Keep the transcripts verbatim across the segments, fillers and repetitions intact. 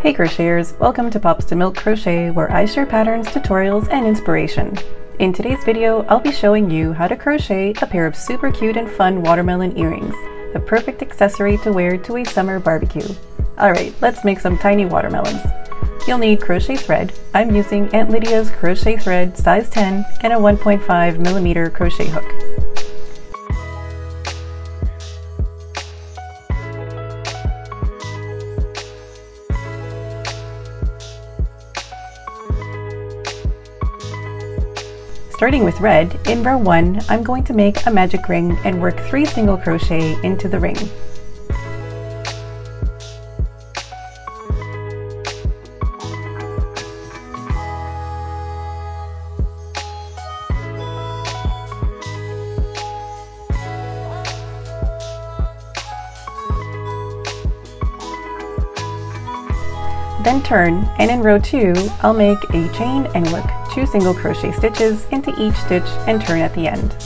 Hey crocheters, welcome to Pops to Milk Crochet, where I share patterns, tutorials, and inspiration. In today's video, I'll be showing you how to crochet a pair of super cute and fun watermelon earrings, the perfect accessory to wear to a summer barbecue. Alright, let's make some tiny watermelons. You'll need crochet thread. I'm using Aunt Lydia's crochet thread size ten and a one point five millimeter crochet hook. Starting with red, in row one, I'm going to make a magic ring and work three single crochet into the ring. Then turn, and in row two, I'll make a chain and work two single crochet stitches into each stitch and turn at the end.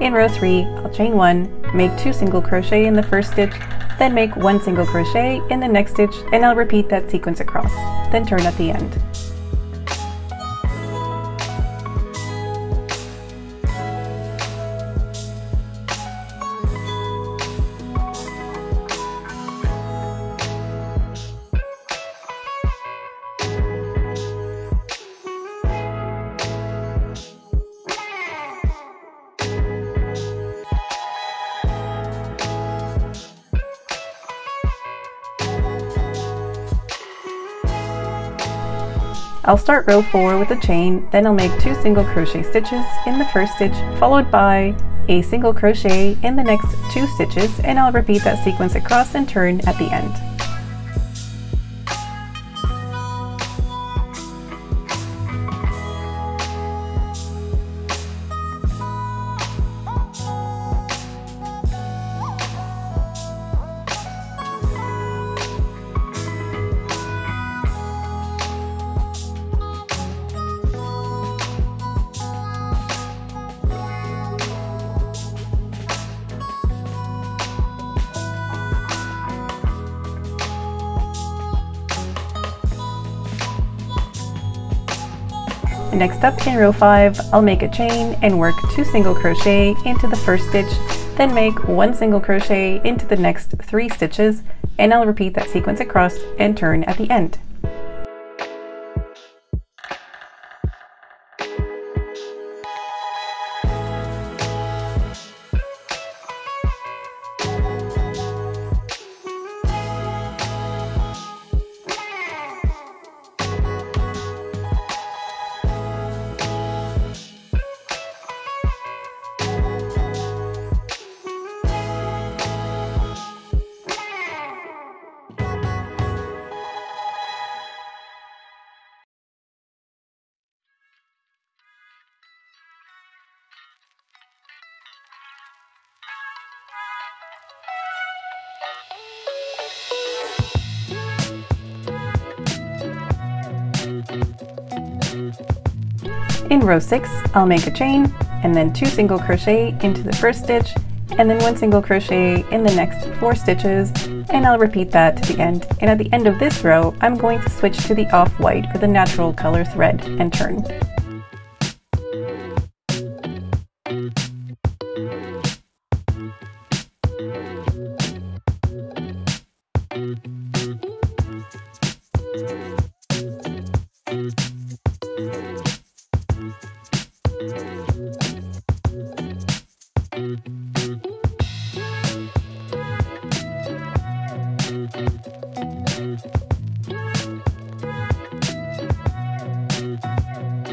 In row three, I'll chain one, make two single crochet in the first stitch, then make one single crochet in the next stitch, and I'll repeat that sequence across, then turn at the end. I'll start row four with a chain, then I'll make two single crochet stitches in the first stitch, followed by a single crochet in the next two stitches, and I'll repeat that sequence across and turn at the end. Next up, in row five, I'll make a chain and work two single crochet into the first stitch, then make one single crochet into the next three stitches, and I'll repeat that sequence across and turn at the end. In row six, I'll make a chain and then two single crochet into the first stitch and then one single crochet in the next four stitches, and I'll repeat that to the end. And at the end of this row, I'm going to switch to the off-white or the natural color thread and turn.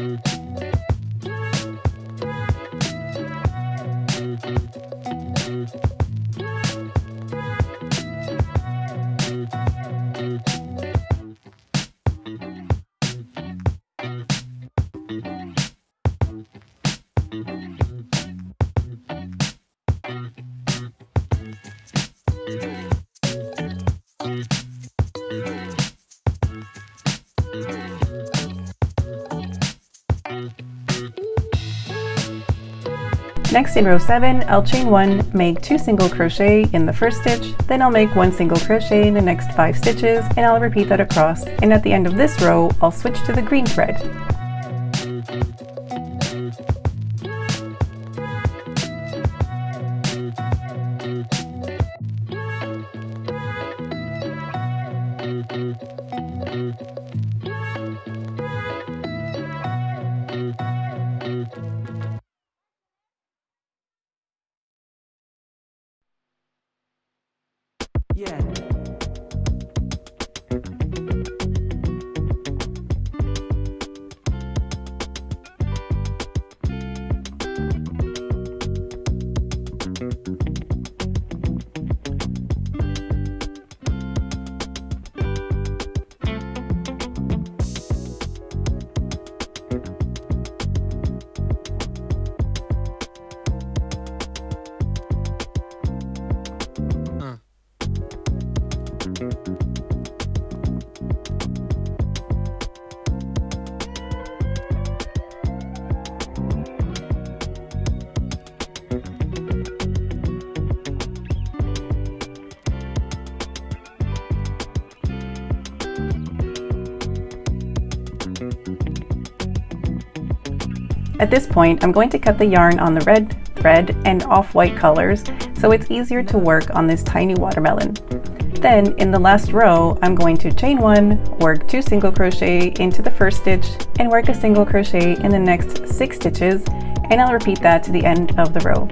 Thank you. Next, in row seven, I'll chain one, make two single crochet in the first stitch, then I'll make one single crochet in the next five stitches, and I'll repeat that across, and at the end of this row, I'll switch to the green thread. Yeah. At this point, I'm going to cut the yarn on the red thread and off-white colors so it's easier to work on this tiny watermelon. Then, in the last row, I'm going to chain one, work two single crochet into the first stitch, and work a single crochet in the next six stitches, and I'll repeat that to the end of the row.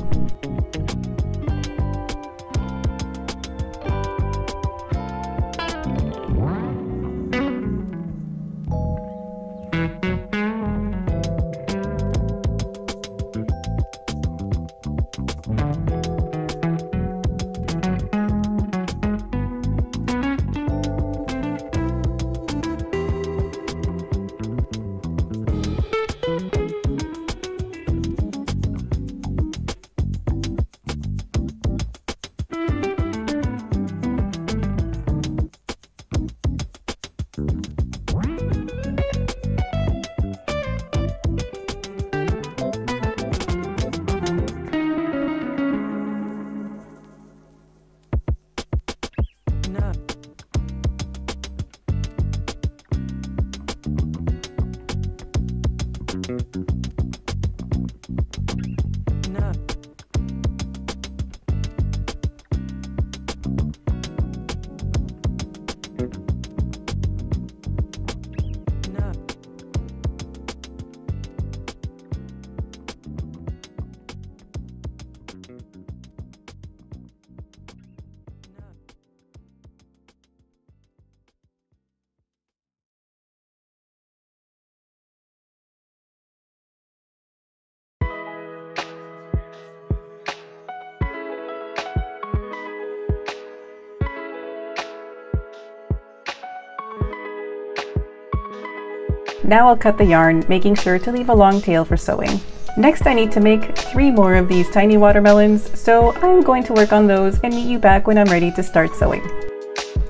Now I'll cut the yarn, making sure to leave a long tail for sewing. Next, I need to make three more of these tiny watermelons, so I'm going to work on those and meet you back when I'm ready to start sewing.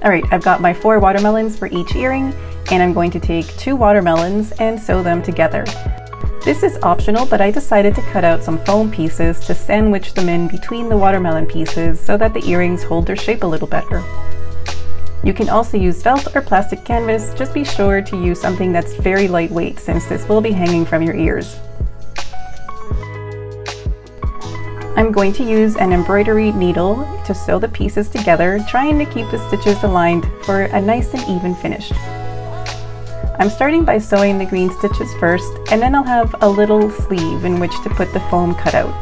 Alright, I've got my four watermelons for each earring, and I'm going to take two watermelons and sew them together. This is optional, but I decided to cut out some foam pieces to sandwich them in between the watermelon pieces so that the earrings hold their shape a little better. You can also use felt or plastic canvas, just be sure to use something that's very lightweight since this will be hanging from your ears. I'm going to use an embroidery needle to sew the pieces together, trying to keep the stitches aligned for a nice and even finish. I'm starting by sewing the green stitches first, and then I'll have a little sleeve in which to put the foam cutout.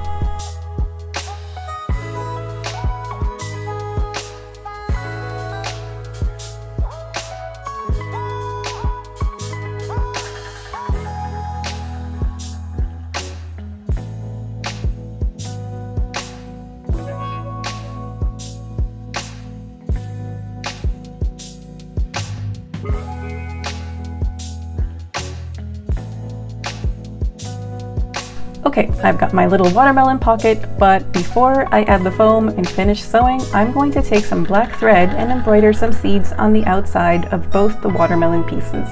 Okay, I've got my little watermelon pocket, but before I add the foam and finish sewing, I'm going to take some black thread and embroider some seeds on the outside of both the watermelon pieces.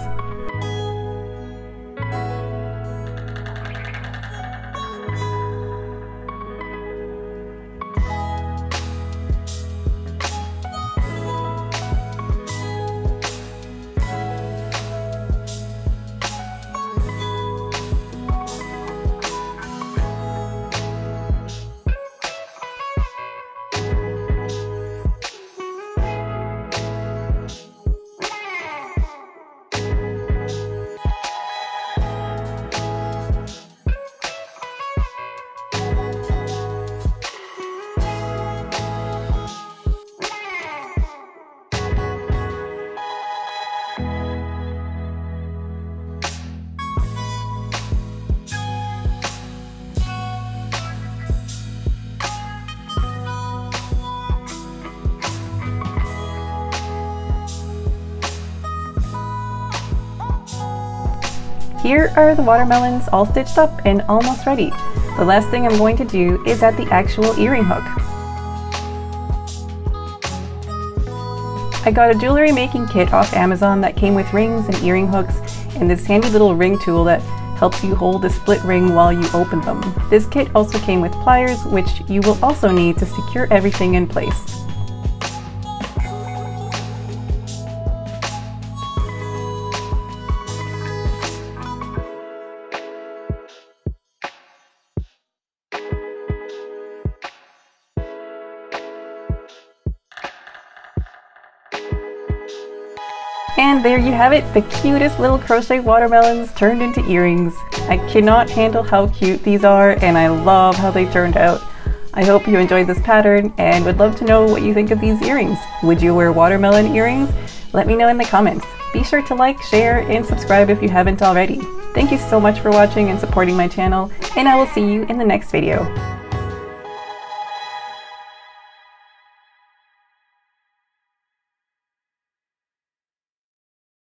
Here are the watermelons all stitched up and almost ready. The last thing I'm going to do is add the actual earring hook. I got a jewelry making kit off Amazon that came with rings and earring hooks and this handy little ring tool that helps you hold the split ring while you open them. This kit also came with pliers, which you will also need to secure everything in place. And there you have it, the cutest little crochet watermelons turned into earrings. I cannot handle how cute these are, and I love how they turned out. I hope you enjoyed this pattern and would love to know what you think of these earrings. Would you wear watermelon earrings? Let me know in the comments. Be sure to like, share, and subscribe if you haven't already. Thank you so much for watching and supporting my channel, and I will see you in the next video.